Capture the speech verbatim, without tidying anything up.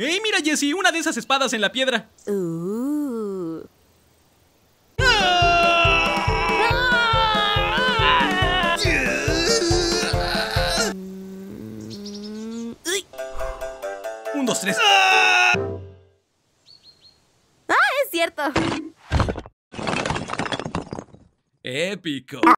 ¡Ey, mira, Jessie! ¡Una de esas espadas en la piedra! Uh. ¡Ah! ¡Un, dos, tres! ¡Ah, es cierto! ¡Épico!